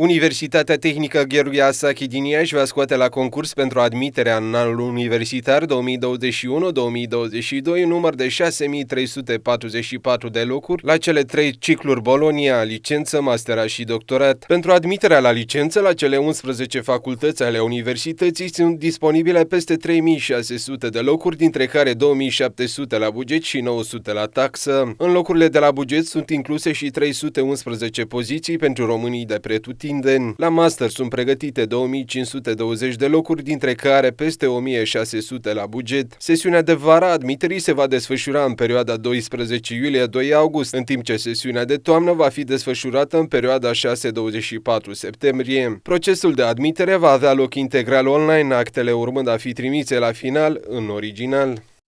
Universitatea Tehnică Gheorghe Asache din Iași va scoate la concurs pentru admiterea în anul universitar 2021-2022 număr de 6.344 de locuri la cele 3 cicluri Bologna, licență, masterat și doctorat. Pentru admiterea la licență, la cele 11 facultăți ale universității sunt disponibile peste 3.600 de locuri, dintre care 2.700 la buget și 900 la taxă. În locurile de la buget sunt incluse și 311 poziții pentru românii de pretutindeni. La master sunt pregătite 2520 de locuri, dintre care peste 1600 la buget. Sesiunea de vară a admiterii se va desfășura în perioada 12 iulie-2 august, în timp ce sesiunea de toamnă va fi desfășurată în perioada 6-24 septembrie. Procesul de admitere va avea loc integral online, actele urmând a fi trimise la final în original.